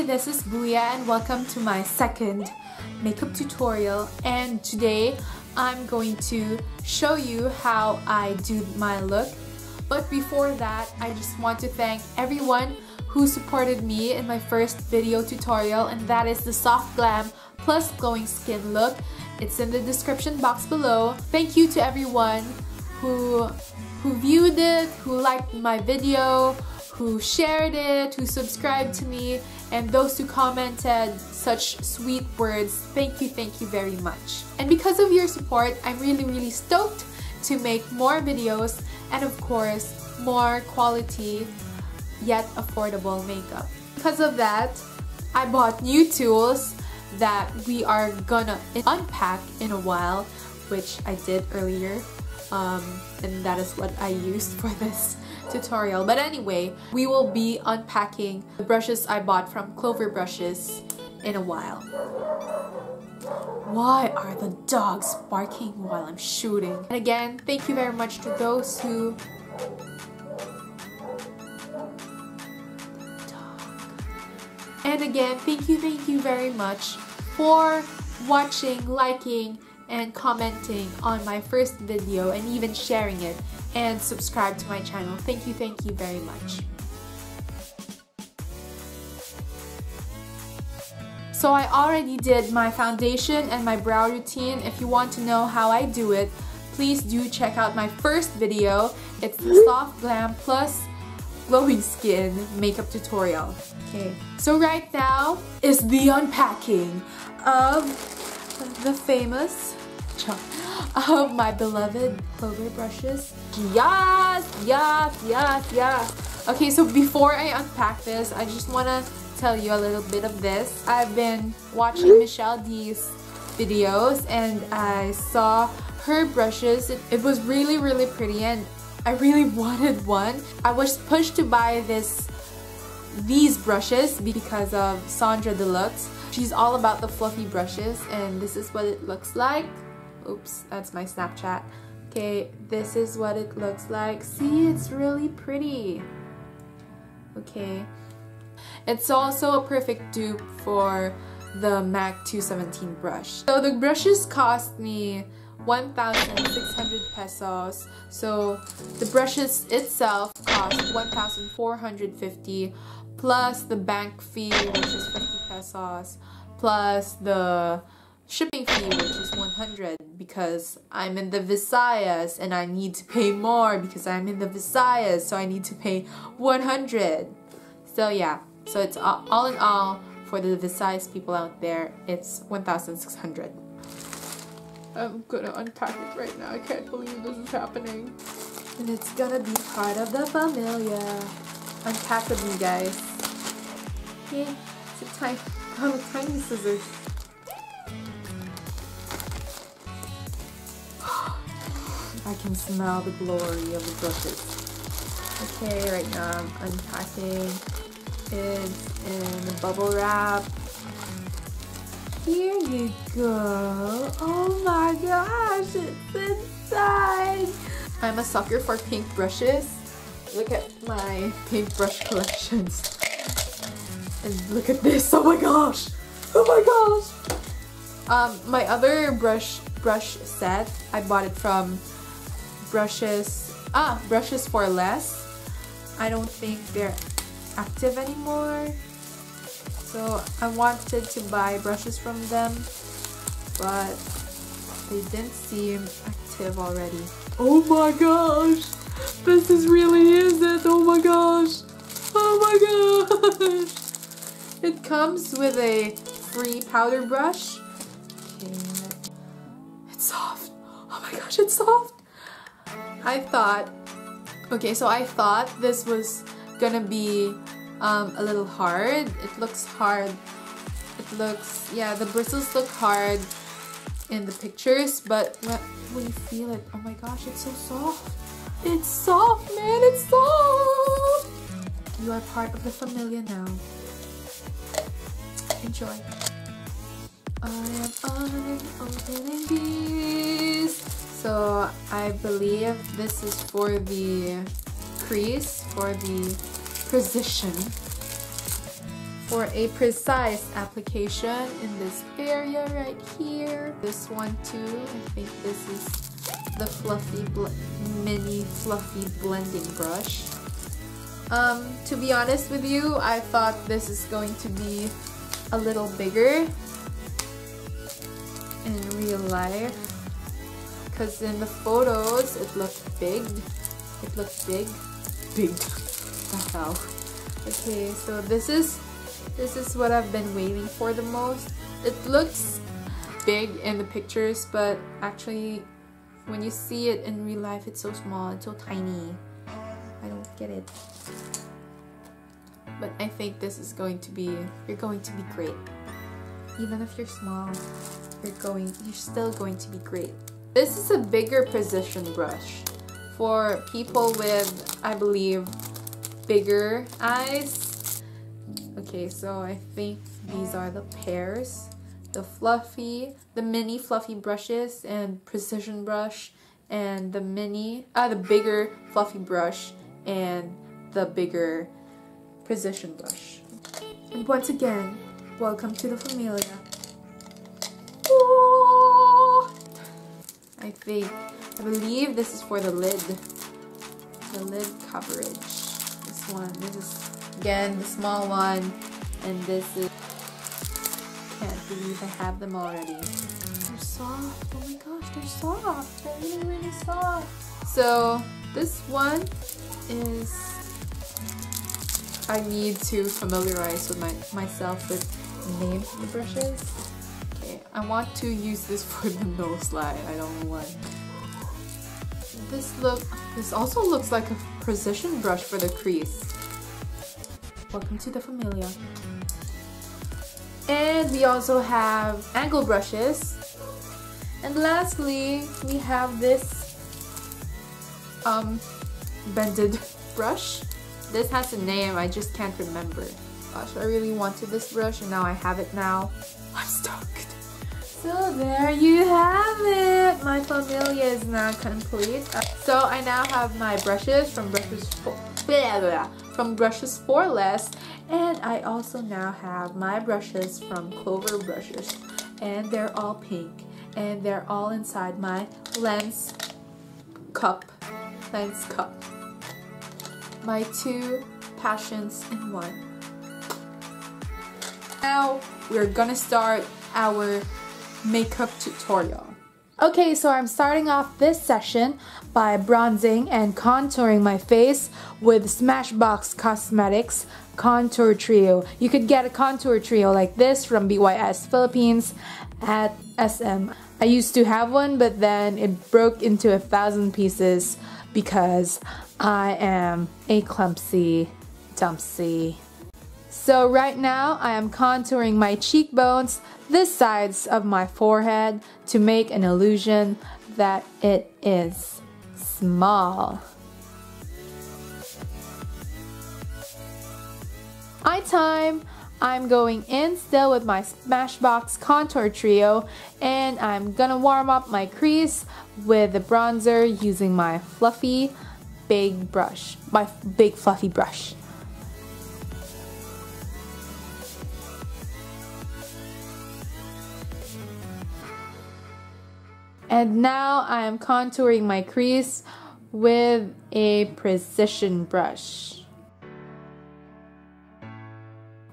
everybody, this is Buya and welcome to my second makeup tutorial, and today I'm going to show you how I do my look. But before that, I just want to thank everyone who supported me in my first video tutorial, and that is the Soft Glam Plus Glowing Skin look. It's in the description box below. Thank you to everyone who viewed it, who liked my video, who shared it, who subscribed to me, and those who commented such sweet words. Thank you very much. And because of your support, I'm really stoked to make more videos and of course more quality yet affordable makeup. Because of that, I bought new tools that we are gonna unpack in a while, which I did earlier. And that is what I used for this tutorial. But anyway, we will be unpacking the brushes I bought from Clover Brushes in a while. Why are the dogs barking while I'm shooting? And again, thank you very much to those who... And again, thank you very much for watching, liking, and commenting on my first video, and even sharing it, and subscribe to my channel. Thank you very much. So I already did my foundation and my brow routine. If you want to know how I do it, please do check out my first video. It's the Soft Glam Plus Glowing Skin makeup tutorial. Okay, so right now is the unpacking of the famous of my beloved Clover brushes. Yes. Okay, so before I unpack this, I just want to tell you a little bit of this. I've been watching Michelle D's videos and I saw her brushes. It was really pretty and I really wanted one. I was pushed to buy these brushes because of Sandra Deluxe. She's all about the fluffy brushes, and this is what it looks like. Oops, that's my Snapchat. Okay, this is what it looks like. See, it's really pretty. Okay. It's also a perfect dupe for the MAC 217 brush. So the brushes cost me 1,600 pesos. So the brushes itself cost 1,450 plus the bank fee, which is 50 pesos, plus the shipping fee, which is 100 because I'm in the Visayas and I need to pay more because I'm in the Visayas, so I need to pay 100. So yeah, so it's all in all for the Visayas people out there, it's 1,600. I'm gonna unpack it right now. I can't believe this is happening. And it's gonna be part of the familia. Unpack with me, guys. Yeah, it's a tiny, tiny scissors. I can smell the glory of the brushes. Okay, right now I'm unpacking. It's in the bubble wrap. Here you go. Oh my gosh, it's inside. I'm a sucker for pink brushes. Look at my pink brush collections. And look at this. Oh my gosh. Oh my gosh. My other brush set, I bought it from Brushes for Less. I don't think they're active anymore, so I wanted to buy brushes from them, but they didn't seem active already. Oh my gosh, this is really is it. Oh my gosh, oh my gosh. It comes with a free powder brush. Okay. It's soft. Oh my gosh, it's soft. I thought this was gonna be a little hard. It looks hard. Yeah, the bristles look hard in the pictures, but when you feel it, oh my gosh, it's so soft. It's soft, man, it's soft. You are part of the familia now. Enjoy. I am opening these. So I believe this is for the crease, for the precision. for a precise application in this area right here. This one too. I think this is the fluffy mini fluffy blending brush. To be honest with you, I thought this is going to be a little bigger in real life, because in the photos it looked big. It looked big. Big. Wow. Okay, so this is what I've been waiting for the most. It looks big in the pictures, but actually when you see it in real life, it's so small, it's so tiny. I don't get it. But I think this is going to be, you're going to be great. Even if you're small, you're still going to be great. This is a bigger precision brush for people with, I believe, bigger eyes. Okay, so I think these are the pairs. The fluffy, the mini fluffy brushes and precision brush, and the mini, the bigger fluffy brush and the bigger precision brush. And once again, welcome to the familia. Oh! I believe this is for the lid coverage. This one, this is again the small one, and this is, can't believe I have them already. They're soft, oh my gosh, they're soft, they're really, really soft. So this one is, I need to familiarize with myself with names of the brushes. Okay, I want to use this for the nose line. I don't know what. This also looks like a precision brush for the crease. Welcome to the familia. And we also have angle brushes. And lastly, we have this bended brush. This has a name, I just can't remember. Gosh, I really wanted this brush and now I have it now. I'm stuck. So there you have it! My familia is now complete. So I now have my brushes from Brushes for Less, and I also now have my brushes from Clover Brushes, and they're all pink, and they're all inside my lens cup. My two passions in one. Now we're gonna start our makeup tutorial. Okay, so I'm starting off this session by bronzing and contouring my face with Smashbox Cosmetics Contour Trio. You could get a contour trio like this from BYS Philippines at SM. I used to have one, but then it broke into 1,000 pieces because I am a clumsy dumpsy. So right now I am contouring my cheekbones, the sides of my forehead, to make an illusion that it is small. Eye time! I'm going in still with my Smashbox Contour Trio, and I'm gonna warm up my crease with the bronzer using my fluffy big brush, my big fluffy brush. And now I am contouring my crease with a precision brush.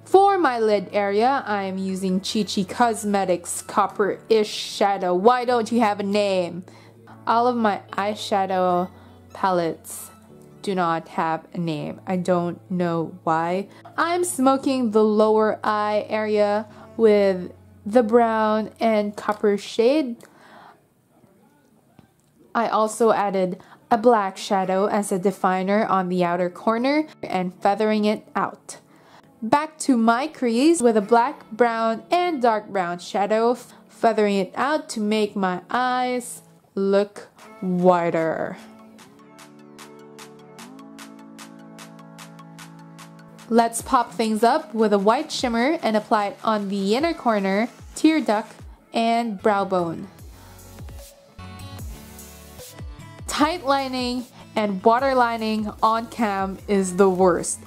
For my lid area, I am using Chichi Cosmetics Copper-ish Shadow. Why don't you have a name? All of my eyeshadow palettes do not have a name. I don't know why. I'm smoking the lower eye area with the brown and copper shade. I also added a black shadow as a definer on the outer corner and feathering it out. Back to my crease with a black, brown, and dark brown shadow, feathering it out to make my eyes look wider. Let's pop things up with a white shimmer and apply it on the inner corner, tear duct, and brow bone. Tight lining and water lining on cam is the worst,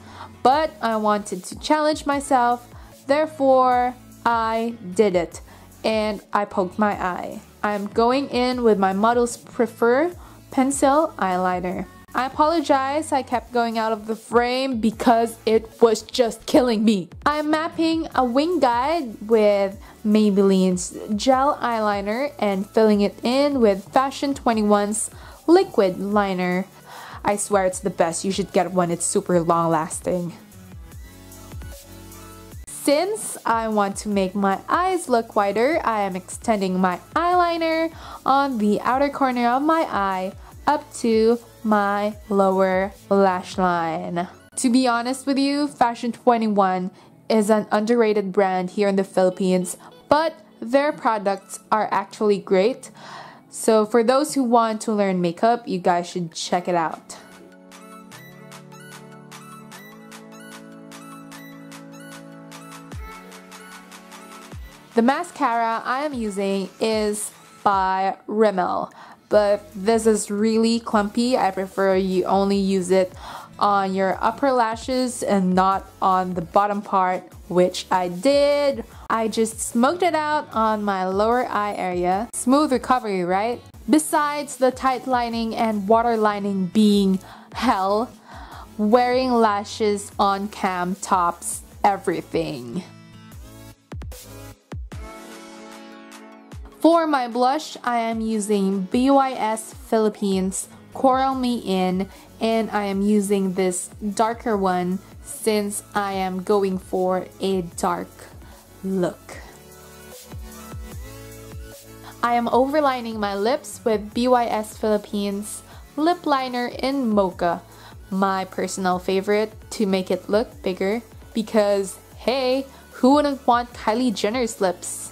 but I wanted to challenge myself Therefore, I did it and I poked my eye. I'm going in with my Model's Prefer pencil eyeliner. I apologize, I kept going out of the frame because it was just killing me. I'm mapping a wing guide with Maybelline's gel eyeliner and filling it in with Fashion 21's liquid liner. I swear it's the best, you should get one, it's super long lasting. Since I want to make my eyes look wider, I am extending my eyeliner on the outer corner of my eye up to my lower lash line. To be honest with you, Fashion 21 is an underrated brand here in the Philippines, but their products are actually great. So for those who want to learn makeup, you guys should check it out. The mascara I am using is by Rimmel, but this is really clumpy. I prefer you only use it on your upper lashes and not on the bottom part, which I did. I just smoked it out on my lower eye area. Smooth recovery, right? Besides the tight lining and water lining being hell, wearing lashes on cam tops everything. For my blush, I am using BYS Philippines Coral Me In, and I am using this darker one since I am going for a dark look. I am overlining my lips with BYS Philippines Lip Liner in Mocha, my personal favorite, to make it look bigger because hey, who wouldn't want Kylie Jenner's lips?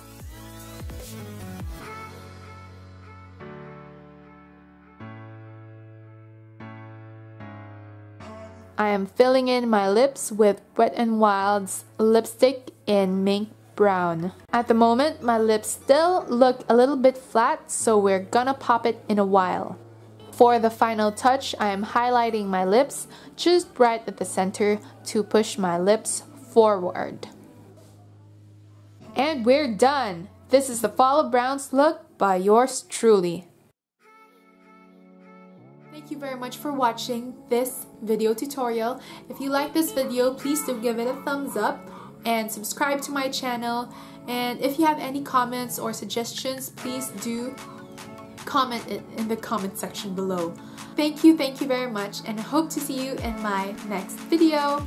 I am filling in my lips with Wet n Wild's lipstick in Mink Brown. At the moment, my lips still look a little bit flat, so we're gonna pop it in a while. For the final touch, I am highlighting my lips just right at the center to push my lips forward. And we're done! This is the Follow Browns look by yours truly. Thank you very much for watching this video tutorial. If you like this video, please do give it a thumbs up and subscribe to my channel. And if you have any comments or suggestions, please do comment it in the comment section below. Thank you very much, and I hope to see you in my next video.